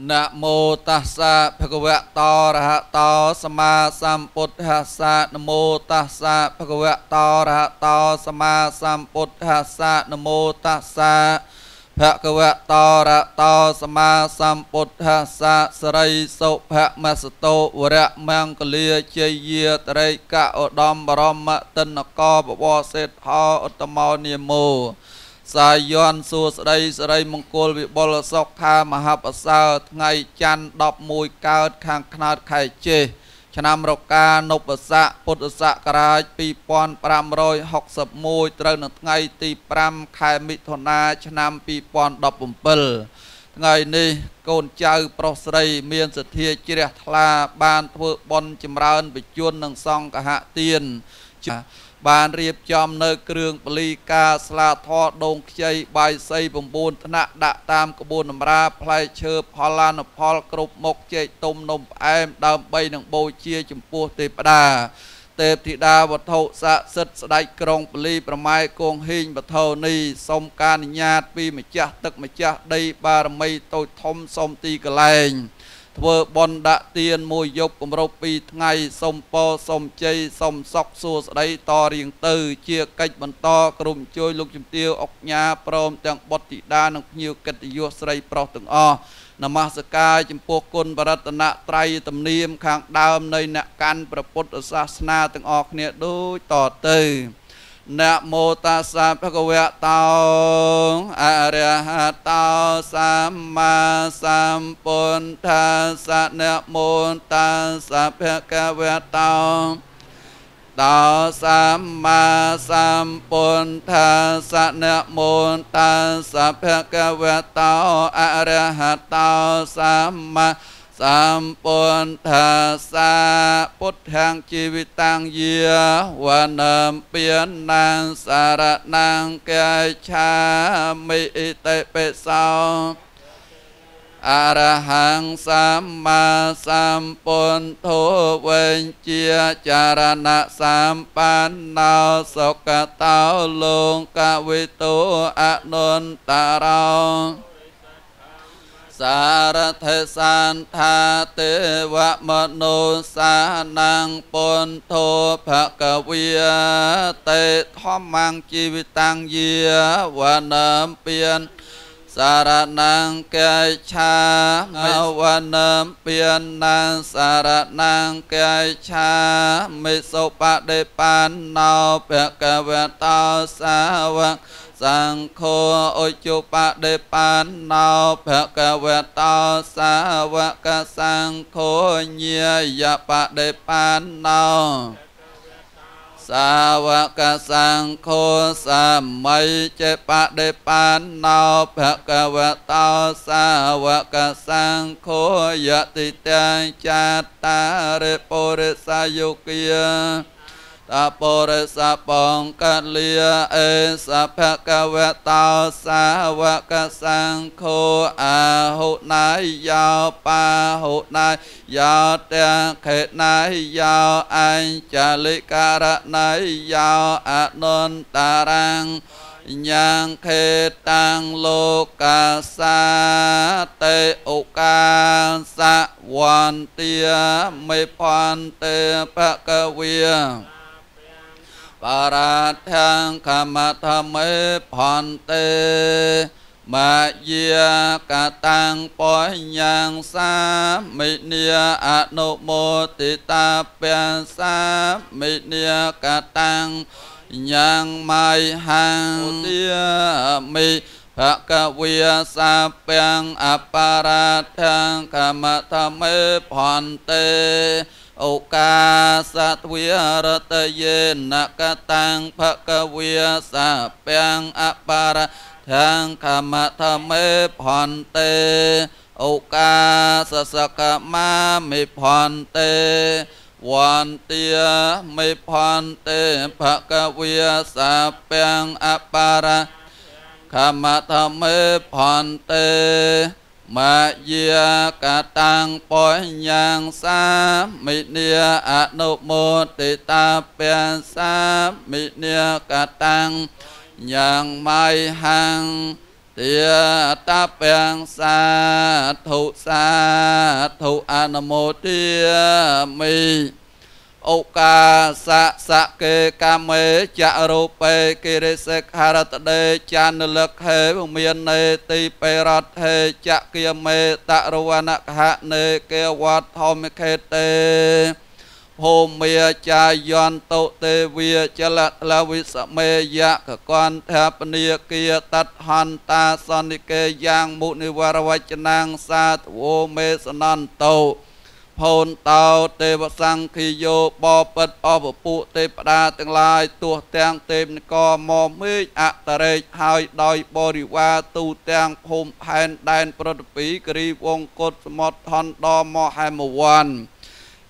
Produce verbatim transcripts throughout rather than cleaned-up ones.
Nam mô tassa bhagavato arahato sama sambuddhassa. Nam mô tassa bhagavato arahato sama sambuddhassa. Nam mô tassa bhagavato arahato sama sambuddhassa. Sarai so bhagamasato vara mangkaliya chayiya tarika odam barama tinaka bhavasetha uttamo niyamo. Sayon suốt đây đây mong cô bị bỏ lỡ sốc tha mà hấp sao ngày chăn đọc mùi cao khang khát khai chê cho nam rọc ca nộp sạ bột sạ cà pi pon pram rồi học sập mùi trơn ngày ti pram khai mít thôn na cho nam pi pon đọc bùm bờ ngày ni con trai prosray miền sệt thiê chia la ban thợ bon chim ran bị chuôn nâng song cả hạ tiền Ban riêng chom nơi kương plika sla thọ đông chay bài say bồng bồn nạ đạ tam cơ bồn nằm ra play chơ palan pal cột mộc chay tôm nôm em đam bay nặng bồi chia chấm po tê đà tê thị đà vật thâu sạ sật đại krong pli pramai kong hình vật thâu ni sông can nhạt vì mà cha tức mà cha đây ba mây tôi thom sông ti cờ lành Vợ bọn đã tiên mùi dục cùng rô pi ngay sông po sông chay sông sóc xua đấy to riêng từ chia cách bằng to cùng chơi lúc chìm tiêu ốc nhà prom chẳng bọt thị đa nâng nhiều kết dụ srei pro từng o Namaskar chìm po côn bà rát nạ trai tầm niêm kháng đam nơi nạ can bà bốt ở xa sna từng o khnia đối tỏ từ Nam mô tassa bhagavato arahato samma sambuddhassa. Nam mô tassa bhagavato samma sambuddhassa. Nam mô tassa bhagavato arahato samma Sambuddhassa Buddhang Jivitang Yia Vanam Piyanang Saranang Gacchami Ite Pesao Arahang Samma Sambuddho Venchia Charana Sampanao Sokatao Lungkavitu Anuntarao Sārathe sāntha te vamano sānang puntho bhagaviya te thamang jivitang yia vanam piyan sāranang gacchāmi vanam piyanang sāranang gacchāmi suppadepanno bhagavato sāvang Sankho uccupadepanno bhagavato sāvaka sankho ñāyapadepanno sāvaka sankho sammaicepadepanno bhagavato sāvaka sankho yatitaṃ cattare purisayukya Taporesa pongkalia esa bhagavato sāvaka sankho ahunai yao pahunai yao tenkhenai yao anjalikaranai yao anuntarang Yang khetang lokasa te ukasa vantia mepante bhagavya Parathang kamathame phante Majya katang poyang saminiya anumotita pya saminiya katang Yang mai hang tia mi bhagaviya sapyang aparathang kamathame phante Oka satviya rataye nakatang bhagaviya sapyang aparathang kamathame phante Oka sasakama mi phante Vantia mi phante bhagaviya sapyang aparathang kamathame phante Ma ya katang poyang saminiya anumotita pya saminiya katang yang mai hang Tia tap yang sa thu sa thu anamotia mi Oka sa sa ke kame cha rupe kirisek haratade cha nilek he bumiyane ti perat he cha kiyame taruwanak ha ne kewat homikete Hôm mê cha yon tâu tê vìa cha lạc la vi sa mê ya ka quan tháp nia kia tat han ta son ni ke yang mu ni varavachanang sa vô mê sanan tâu Phôn tâu tê va sang khi yo bo pet o va pu tê pada tương lai tuh tang tem ni ko mo mê a ta re hai đòi bo ri va tu tang phum phen đen protepi kri vong kot smot hon do mo hai mo wan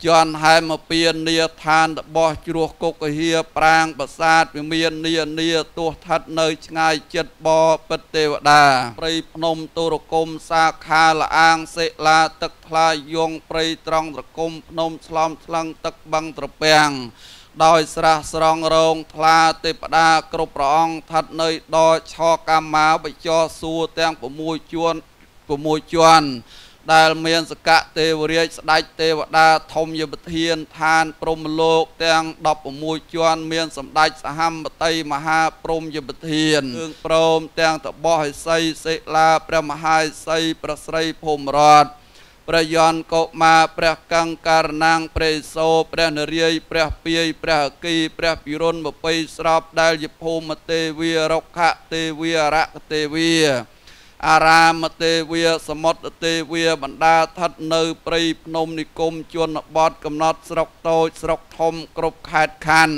John hai ma pin near tan the boss drew cook here, prang, but sad, we near near to hat no chai jet ball, but they were there. Pray nom to the comb sack, hal ang say la, tuck fly, young pray trong the comb, nom slum slung, tuck bang the bang. Dois ra strong wrong, la, tip da, crop wrong, tat nơi doi, chalk a mouth, but your suit, and pomuchuan, pomuchuan. ដែលមានសក្តិទេវរាជស្ដេចទេវតាធំយមធានឋានព្រហ្មលោក ទាំង ដប់ប្រាំមួយ ជាន់ មានសម្ដេចសហមតីមហាព្រហ្មយមធាន ព្រម ទាំង តបោះឥសី សិលា ព្រះមហាឥសី ប្រស្រី ភូមិរដ្ឋ ព្រះយន្តកុមារ ព្រះកង្កករណាង ព្រះឥសូរ ព្រះនរាយ ព្រះពាយ ព្រះអគី ព្រះពិរុណម្ពៃ ស្រប ដែល ជា ភូមិទេវា រុក្ខទេវា រកទេវា អារាមទេវសមុទ្រទេវបណ្ដាឋិតនៅព្រៃភ្នំនិគមជនបទកំណត់ស្រុកតូចស្រុកធំគ្រប់ខេត្តខណ្ឌ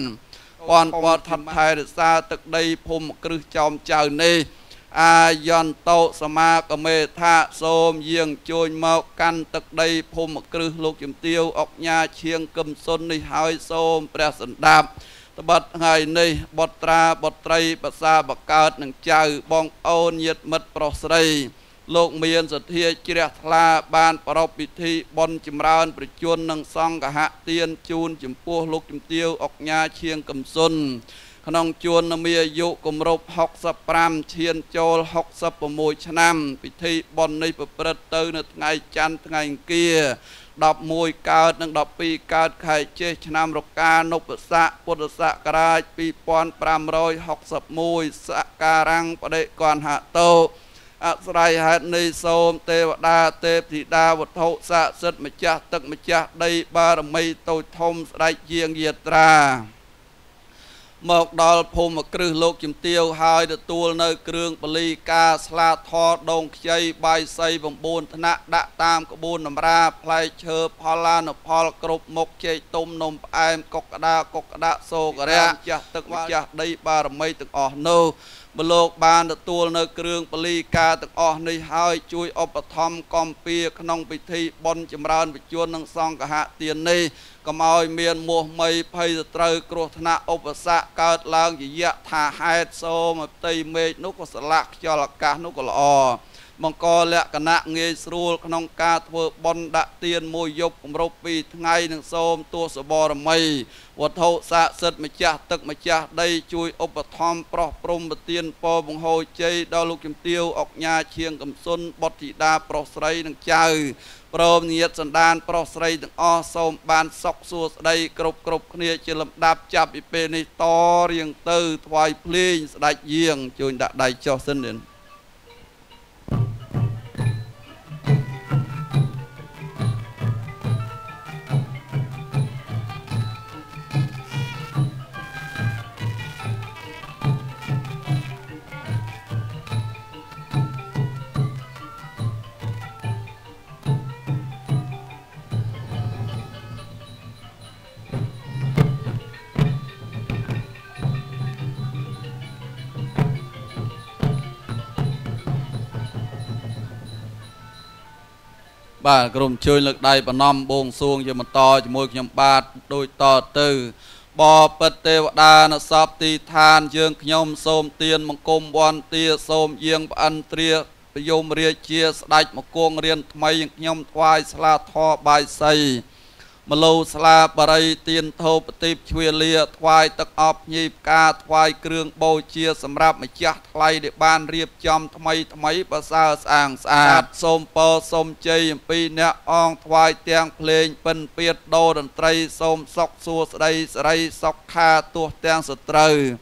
ពាន់ពាន់ថៃរសាទឹកដីភូមិគ្រឹះចោមចៅនេះអាយន្តោសមាគមេថាសូមយាងជួយមកកាន់ទឹកដីភូមិគ្រឹះលោកជំទាវអុកញ៉ាឈៀងកឹមសុននេះហើយសូមព្រះសម្ដាប់ ត្បិតថ្ងៃនេះបុត្រាបុត្រីប្រសាបកើតនឹងចៅបងប្អូនញាតិមិត្តប្រុសស្រីលោកមានសទ្ធាជ្រះថ្លាបានប្រពៃពិធីបុណ្យចម្រើនប្រជញ្ញនឹងសង្ឃហៈទានជូនចំពោះលោកជំទាវអុកញ៉ាឈៀងកឹមសុនក្នុងជួននាមអាយុគម្រប់ ដប់មួយកើតនិងដប់ពីរកើត ខែជេសឆ្នាំរកានុបស្សៈពុទ្ធសករាជ ពីរពាន់ប្រាំរយហុកសិបមួយ សក្ការੰបដិគន្ធហតោ អស្ស្រ័យហេតុនេះសូមទេវតាទេពធីតាវត្ថុស័ក្តិសិទ្ធិម្ចាស់ទឹកម្ចាស់ដីបារមីតូចធំស្ដេចយាងយាត្រា មកដល់ភូមិគ្រឹះលោកជំទាវហើយទទួលនៅគ្រឿងបលីការស្លាធរដងខ្ចីបាយសី កុំឲ្យមានមោះមីភ័យស្ត្រូវគ្រោះថ្នាក់ឧបសគ្គកើតឡើងជាយៈថាហេតុសូមអតីមេនុកុសលៈខ្យល់អាកាសនោះក៏ល្អ ព្រមញាតិសន្តានប្រុសស្រីទាំងអស់សូមបានសុខសួស្តីគ្រប់គ្រប់គ្នាជាលំដាប់ចាប់ពីពេលនេះតរៀងទៅថ្វាយភ្លេងស្ដេចយាងជូនដាក់ដៃចុះសិន បាទក្រុមជួយលើកដៃប្រណំបងសួងជាបន្តជាមួយខ្ញុំបាទដោយតទៅបបិទ្ធទេវតានសពទីឋានយើងខ្ញុំសូមទានមង្គមវន្ទាសូមយាងផ្អិនត្រាប្រយមរាជាស្ដេចមកគង់រៀនថ្មីយើងខ្ញុំថ្វាយស្លាធរបាយសី Melo sla paray tiên thô tip chuya lia thoai tắc ọp nhịp ca thoai krương bầu chia sầm rạp mà chát lay để ban riêng chom thay thay bà sao sàng sạt xôm po xôm chay pi nè on thoai tiếng pleng pin piệt đô đần tray xôm sóc xua sray sray sóc kha tuột tiếng sờ trời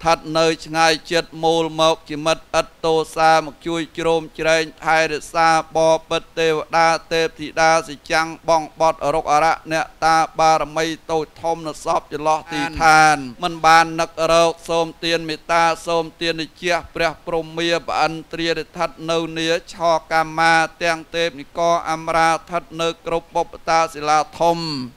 thật nơi ngay chết mồ mọc chỉ mất ất tô xa một chui chôm trên thay được xa bò bật têu đa tê thì đa gì chăng bong bọt ở rốc ở nè ta ba mây tôi thông nó sóp chỉ lo thì than mình bàn nặc râu xôm tiền mì ta xôm tiền đi chia bẹt promia và ăn tria để thật nâu nia cho kama tang tê mì co amra thật nơi group bọc ta sẽ là thông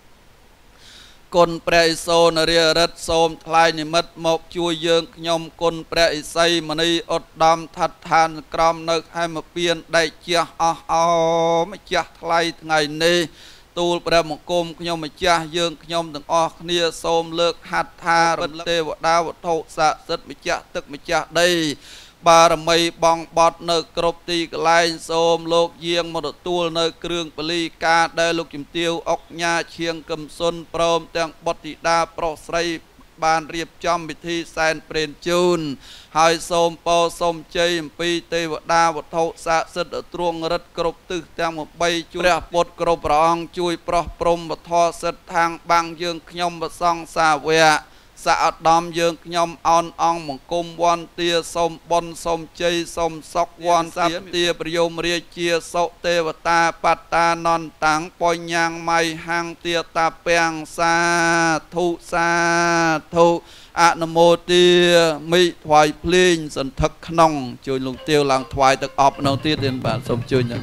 Con prey son rìa rớt xôm thay nì mất mộc chui dương nhom con prey say mà ni ốt đam thật hàn crom nực hai mà biên đại chia o o mà chia thay ngày ni tu bờ một côm nhom mà chia dương nhom từng o nia xôm lược hạt tha bên tê vợ đa vợ thụ xạ rất mà chia tức mà chia đây bà mày bong bọt nơi cột tì lại xôm lột giềng một tuôi nơi kêu bali ca đây lục chìm tiêu ốc nhà chiêng cầm xuân prom đang bọt tì đa pro say bàn riệp chăm bị thi sen pren chun hai xôm po xôm chay pi tê vợ đa vợ thâu xạ sứt ở truông rất cột tứ đang một bay chui bọt cột rong chui pro prom và thọ sứt thang bang dương nhom và song xa về Sa đam dương nhom on on mong cung one tia som bon som chay som sok one sap tia priom ria chia so tê và ta pata non tang poi nhang mai hang tia ta peng sa thu sa thu anamo tia mi thoai plin sân thất nong chui lùng tiêu lang thoai tật ọp nong tia tiền bản som chui nhá.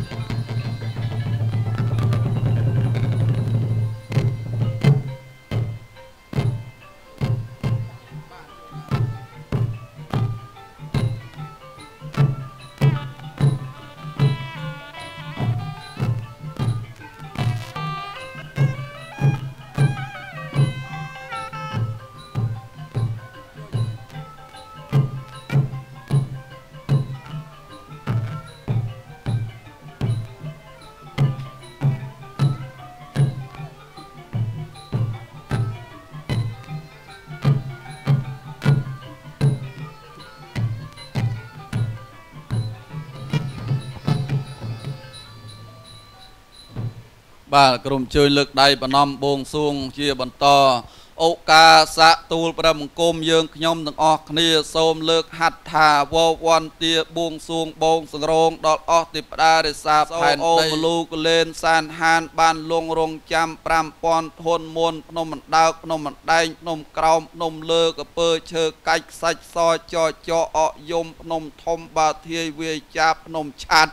Và cùng chơi lực đầy và năm buông xuống chia bàn to ô ca xã tu và một côm dương nhom từng ọt nia xôm lực hạt thà vô quan tia buông xuống buông sừng rong đọt ọt tiệp đa để sạp hèn ôm lu lên san han ban luông rong chăm pram pon thôn muôn nôm mặn đào nôm mặn đay nôm còng nôm lơ cờ pơ chơ cách sạch soi cho cho ọ yôm nôm thom bà thiê về chạp nôm chặt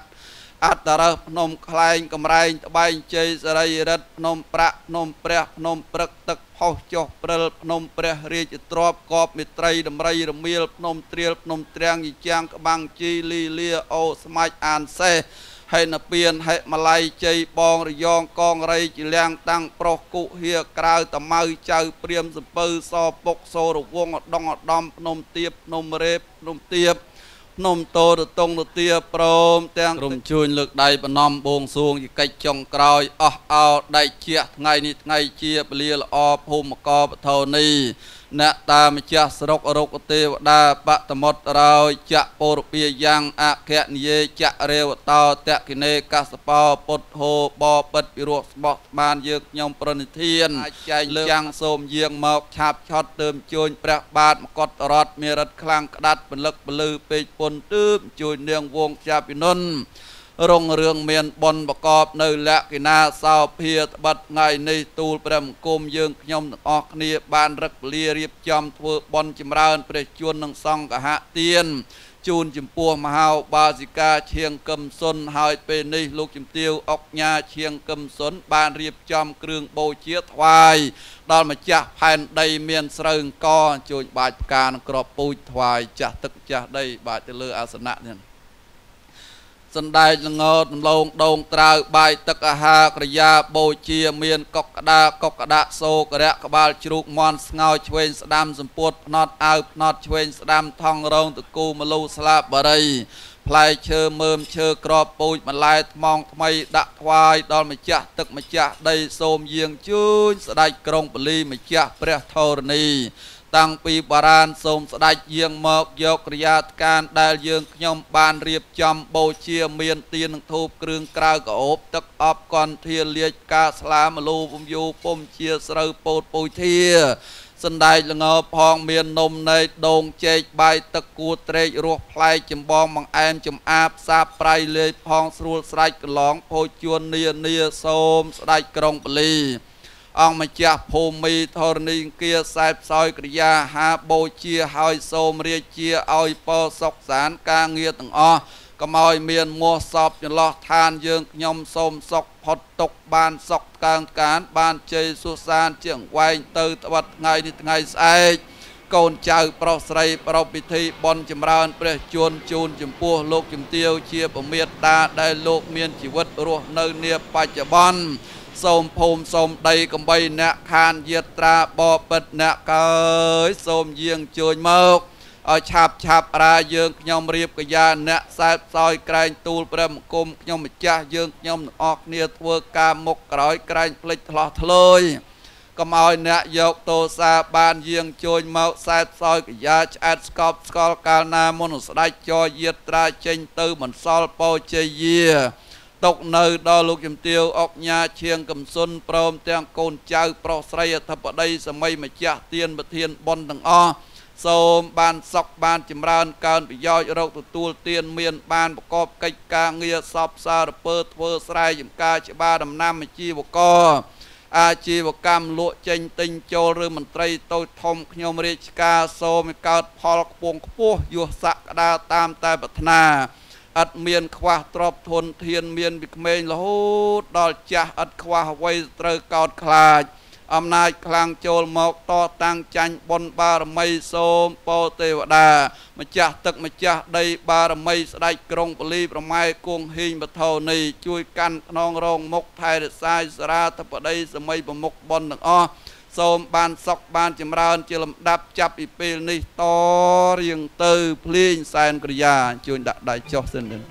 At the rap nom clang, come rain, bind chase, ray red nom prat nom prep nom prep tuck hoch your prelp nom prep reach drop cop me trade them ray the meal nom trill nom triang yank bang chili leer oh smite and say hay nè biên hay Malay chơi bong riong con ray chỉ lang tăng pro cụ hia cào tầm mau chơi priem sập bơ so bốc so được vuông đong đom nom tiệp nom rep nom tiệp Nôm tô được tông được tia prom Tên rùm chui lực đầy và nằm buông xuống Chỉ cách trong còi Ốc áo đầy chia Ngày nít ngay chia Bà lia là ọp hùm mà có bà thâu ni Nạ ta mà chia sơ rốc ở rốc ở tê Bà đa bà ta mốt rồi Chạ bồ rụp bia giang Á kẹt nhé Chạ rêu ở tàu Tẹ kì nê Cá sơ bò Bột hồ Bò bật Bị ruột bọt Bàn dương nhông bà nì thiên Ai chanh lương Giang xôm dương mọc Chạp chót tơm chui Bạc bạc mà cót rọt Mê rật khlang Bốn tước chui niêng vuông cha pin nôn rong rương miền bồn bạc cọp nơi lạ kỳ na sao phe bật ngày nay tu prem côm dương nhom ọt nia ban rực lia riệp chom thưa bồn chìm rán pre chuôn nâng song cả hạ tiên chun chìm pua mà hào ba di ca chiêng cầm xuân hai pe ni lục chìm tiêu ốc nhà chiêng cầm xuân ban riệp chom kương bầu chia thoai đòn mà chả phèn đầy miền sương co chui bạch can cọp bùi thoai chả tức chả đầy bạch từ lừa asana nè Sân đài ngọt lông đông trao bài tất hạ kri ya bồ chia miền cọc đa cọc đa sô kẹt bà chụp mòn ngào chuên sâm sâm put not out not chuên sâm thong rong tự cù mà lâu slap bà đây Play chơ mơm chơ crop bôi mà lại mong mây đã quay đòn mà chả tức mà chả đây xôm giềng chúa sẽ đại krong bali mà chả pre thor ni tăng pi baran xôm sẽ đại giềng mờ dọc riat can đại giềng nhom ban riệp châm bôi chia miền tiền thục kương cào cổ tức ấp con thiên liệt ca slam lù vùng du pom chia sờ bột bôi thia sân đại là ngờ phong miền nôm này đồn chê bài tật cua tre ruột play chấm bom bằng em chấm áp sa play lê phong ruột sạch lóng phôi chuôn nia nia xôm sạch krong bali ông mà cha phù mi thô ni kia sẹp soi kia ha bôi chia hai xôm ria chia oi po sọc sán ca nghe tầng o cầm oi miền mua sọp những lo than dương nhom xôm sọc phật tục ban sọc càng cán ban chê su san trưởng quanh từ vật ngày đi ngày say cồn chào pro say pro bị thi bon chìm ran pre chuồn chuồn chìm pua lục chìm tiêu chia bờ miệt ta đại lục miền chỉ vật ruột nơi nia pa chả bon xôm phôm xôm đầy cầm bay nè khan diệt ra bò bật nè cơi xôm giềng chuồn mơ ở chạp chạp ra dương nhom riệp cái da nè sẹp soi cành tu bầm cung nhom cha dương nhom ọt nia thua ca mục cõi cành lịch lọt lơi cầm oi nè dọc tô xa ban dương trôi màu sẹp soi cái da chát scop scol cana monos đại cho diệt ra trên tư mình sol po chơi tộc nơi đo lục chìm tiêu ốc nhà chiêng cầm xuân prom tem cồn chào pro say thập ở đây sầm mây mà cha tiên bậc thiên bon thằng o xôm ban sọc ban chìm ran can bị do râu tuột tiền miền ban bọc cọp cây ca nghe sọc xa đập bơ thơ say chìm ca chỉ ba đầm nam chi bọc co a chi bọc cam lụa chênh tinh châu rư mình tây tôi thông nhom rich ca xôm cao phò cuồng cuốc vua sạc đa tam tai bát na ắt miền khoa trop thôn thiên miền bị mền là hú đòi cha ắt khoa quay trời cao khá âm nay khang chồi mọc to tăng chanh bon ba mây xôm po tê vợ đà mà cha tức mà cha đây ba mây đại krong bali ba mai cuồng hình bờ thầu này chui căn non rong mộc thay sai ra thập ở đây sầm mây bờ mộc bon đằng o xôm ban sọc ban chìm ran chia làm đáp chắp ipê này to riêng từ pling san kriya chui đặt đại cho xin đến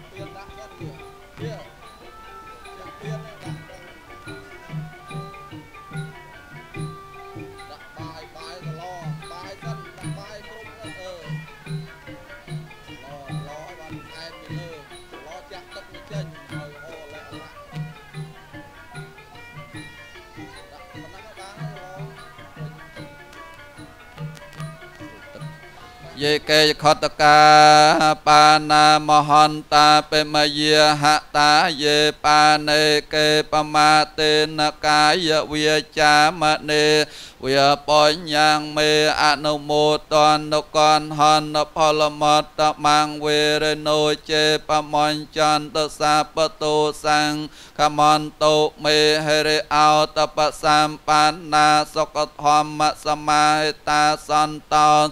Ye kê khotaka pana mahanta pemaya hata ye pane ke pamate nakaya viachamane viaponyang me anumotan nukon hana palamata mang vireno che pamonchanta sapato sang kamanto me here autapasam pana sokathama samahita santan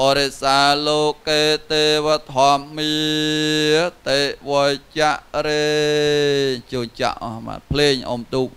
Orisa loke te vật hòm mi te voi cha re chiều chạ mà playing om tu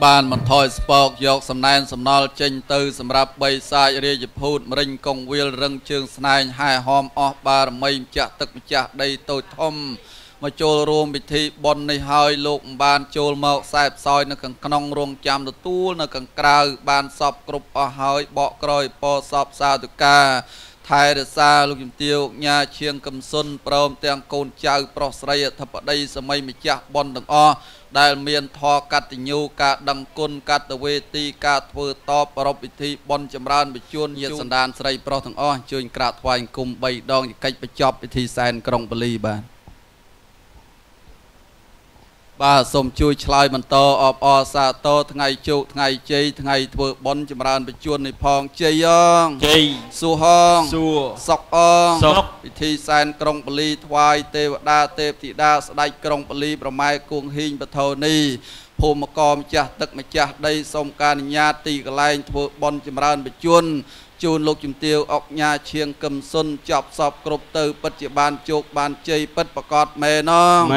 bàn mình thôi sport dọc sầm nai sầm nol trên từ sầm rạp bay xa rìa chụp hụt rình công viên rừng trường sài hai hôm off bar mây chạ tức chạ đây tôi thom mà trôi ruộng bị thi bon này hơi lục bàn trôi màu sẹp soi nó càng nong ruộng chạm được tu nó càng cào bàn sọp cục ở hơi bọ còi po sọp xa từ ca Thai the Sa looking Tiêu, Nha Chiang Cam Sun, Prom, Tang Con Chao, Prosray, Tapaday, Samay, Michak, Bond, and all. Dial me and talk at the new cat, Dang Kun, cat the way, tea, cat, word top, property, Bond, Jamran, Bachun, yes, and dance, Ray, Prot, and all. Chewing crap, wine, cum, bay, dong, cake, the chop, it is, and crumb believer. Ba some Jewish lion tow of all Sato, Tangai Choke, Tangai Jay, Tangai Twerk, Bonjamaran, Bajuni Pong, Jay Young, Jay, Suhong, Su, Sok On, Sok, it is and Krong Believe, Why, Teva, Tepti Das, like Krong Believe, Ramai Kung Hing, Batoni, Pumakom, Jack, Duck, Majak, Day, some can yati, line twerk, Bonjamaran, Bajun. Chun lục chim tiêu ốc nhà chiêng cầm xuân chọc sọc cột từ bất chỉ bàn chốt bàn chơi bất bạc cọt mền non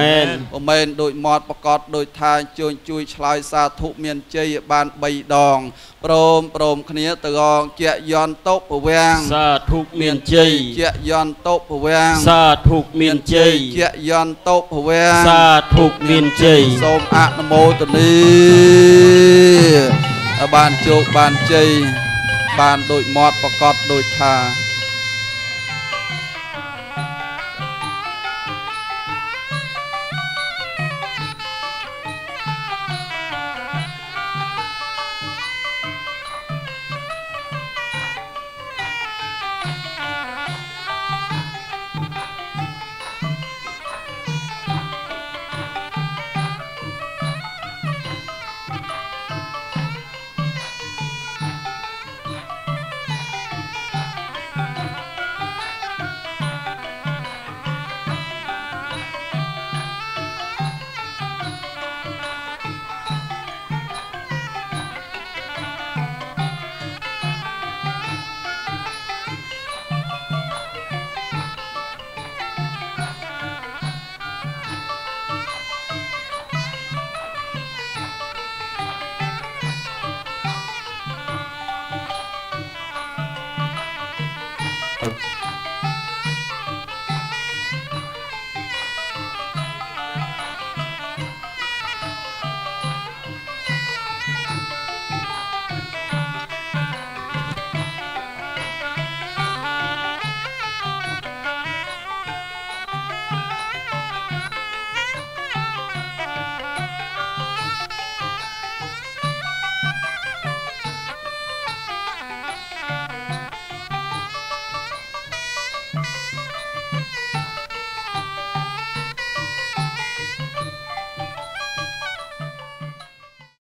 mền đội mọt bạc cọt đội thay chun chui chài xa thụ miền chơi bàn bầy đòn prom prom khía từ gòn chẹt yon tốc bờ vang xa thụ miền chơi chẹt yon tốc bờ vang xa thụ miền chơi chẹt yon tốc bờ vang xa thụ miền chơi som ạ mô tần đi bàn chốt bàn chơi Ban đội mọt và cọt đội thà